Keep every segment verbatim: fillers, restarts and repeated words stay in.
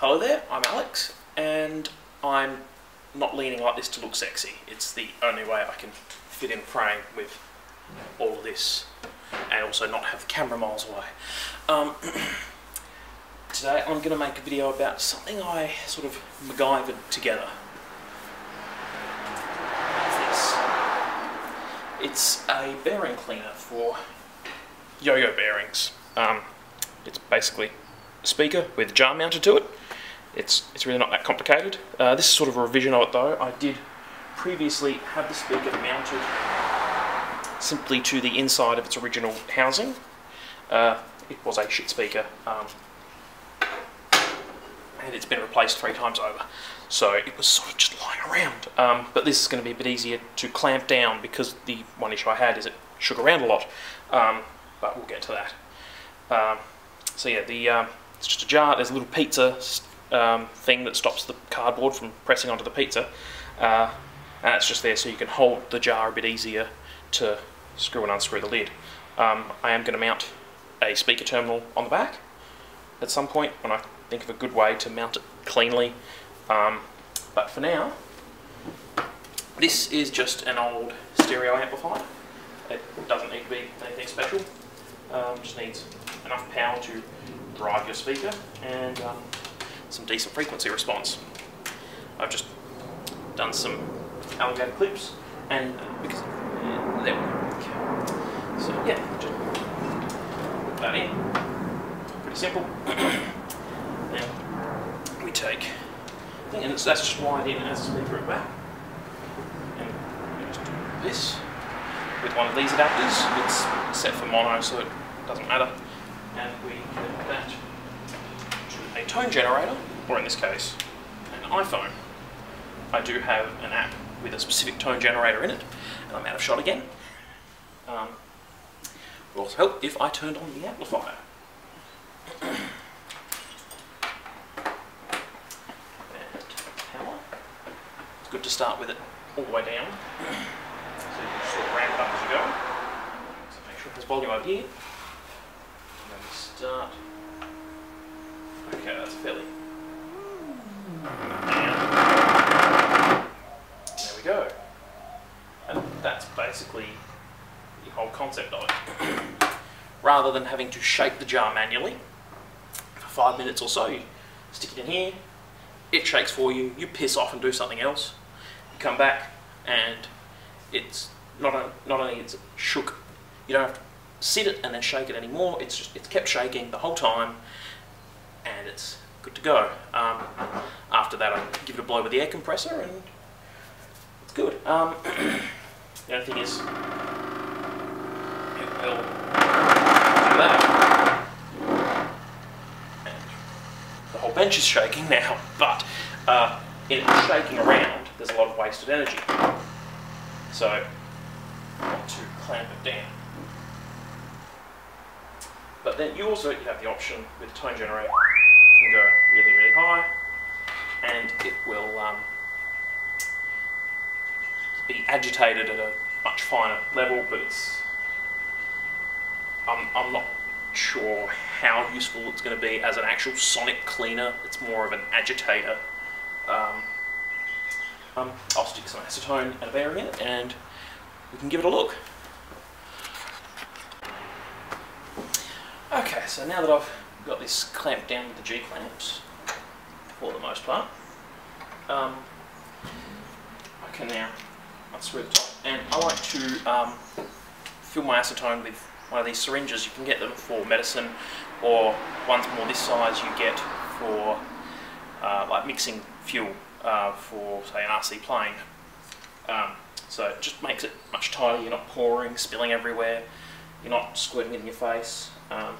Hello there, I'm Alex, and I'm not leaning like this to look sexy. It's the only way I can fit in frame with all of this and also not have the camera miles away. Um, today I'm going to make a video about something I sort of MacGyvered together. This. It's a bearing cleaner for yo-yo bearings. Um, it's basically a speaker with a jar mounted to it. It's, it's really not that complicated. Uh, this is sort of a revision of it though. I did previously have the speaker mounted simply to the inside of its original housing. Uh, it was a shit speaker um, and it's been replaced three times over. So it was sort of just lying around. Um, but this is going to be a bit easier to clamp down because the one issue I had is it shook around a lot. Um, but we'll get to that. Um, so yeah, the, um, it's just a jar. There's a little pizza um, thing that stops the cardboard from pressing onto the pizza. Uh, and it's just there so you can hold the jar a bit easier to screw and unscrew the lid. Um, I am going to mount a speaker terminal on the back at some point when I think of a good way to mount it cleanly. Um, but for now, this is just an old stereo amplifier. It doesn't need to be anything special. Um, just needs enough power to drive your speaker and um, some decent frequency response. I've just done some alligator clips, and because uh, there we go. Okay. So yeah, just put that in. Pretty simple. Now we take, and it's, that's just wired in as a speaker at the back. And we just do this with one of these adapters. It's set for mono, so it doesn't matter. And we connect that to a tone generator, or in this case, an iPhone. I do have an app with a specific tone generator in it, and I'm out of shot again. Um, it would also help if I turned on the amplifier. And power. It's good to start with it all the way down, so you can sort of ramp it up as you go. So make sure it has volume over here. Start. Okay, that's fairly. And there we go. And that's basically the whole concept of it. Rather than having to shake the jar manually for five minutes or so, you stick it in here, it shakes for you, you piss off and do something else, you come back, and it's not, a, not only it's shook, you don't have to sit it and then shake it anymore. It's just, it's kept shaking the whole time, and it's good to go. Um, after that, I give it a blow with the air compressor, and it's good. Um, the only thing is, it will do that. And the whole bench is shaking now, but uh, in it's shaking around, there's a lot of wasted energy. So, I want to clamp it down. But then you also you have the option with tone generator, you can go really, really high, and it will um, be agitated at a much finer level, but it's, I'm, I'm not sure how useful it's going to be as an actual sonic cleaner. It's more of an agitator. Um, um, I'll stick some acetone and a bearing in it, and we can give it a look. Okay, so now that I've got this clamped down with the G-clamps, for the most part, um, I can now unscrew the top, and I like to um, fill my acetone with one of these syringes. You can get them for medicine, or ones more this size you get for uh, like mixing fuel uh, for, say, an R C plane. Um, so it just makes it much tighter, you're not pouring, spilling everywhere, you're not squirting it in your face. Um,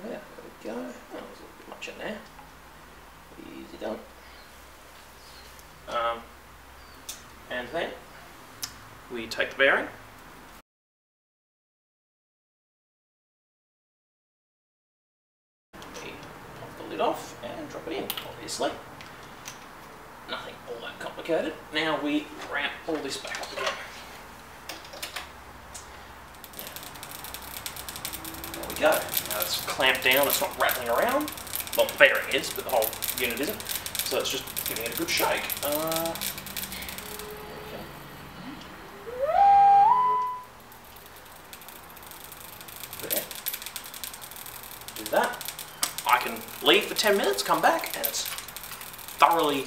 so yeah, there we go. That was a bit much in there. Easy done. Um, and then we take the bearing. We pop the lid off and drop it in, obviously. Nothing all that complicated. Now we wrap all this back up again. Go. Now it's clamped down, it's not rattling around. well, the fairing is, but the whole unit isn't. So it's just giving it a good shake. Uh, okay. There. Do that. I can leave for ten minutes, come back, and it's thoroughly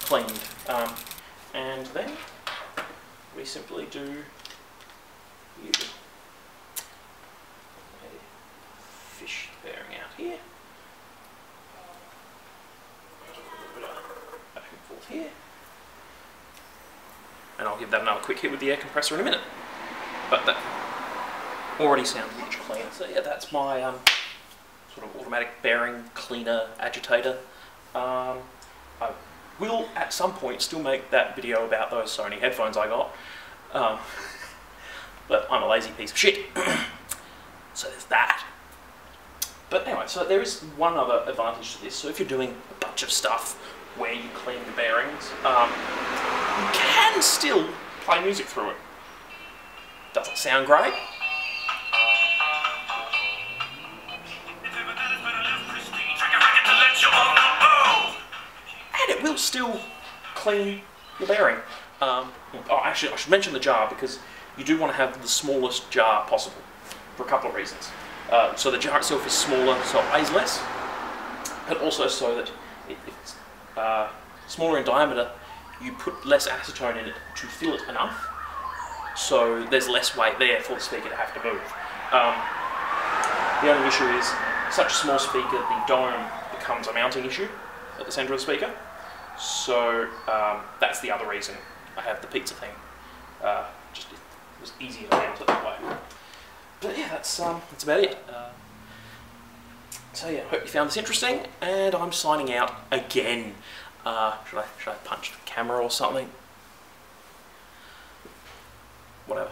cleaned. Um, and then we simply do you. Fish bearing out here. Back and forth here. And I'll give that another quick hit with the air compressor in a minute. But that already sounds much cleaner. So yeah, that's my um, sort of automatic bearing cleaner agitator. Um, I will at some point still make that video about those Sony headphones I got. Um, but I'm a lazy piece of shit. So there's that. But anyway, so there is one other advantage to this. So if you're doing a bunch of stuff where you clean the bearings, um, you can still play music through it. Doesn't sound great. And it will still clean your bearing. Um, oh, actually, I should mention the jar, because you do want to have the smallest jar possible for a couple of reasons. Uh, so the jar itself is smaller, so it weighs less, but also so that it, it's uh, smaller in diameter, you put less acetone in it to fill it enough, so there's less weight there for the speaker to have to move. Um, the only issue is, such a small speaker, the dome becomes a mounting issue at the centre of the speaker, so um, that's the other reason I have the pizza thing. Uh, just it was easier to mount it that way. But yeah, that's, um, that's about it. Uh, so yeah, I hope you found this interesting, and I'm signing out again. Uh, should I, should I punch the camera or something? Whatever.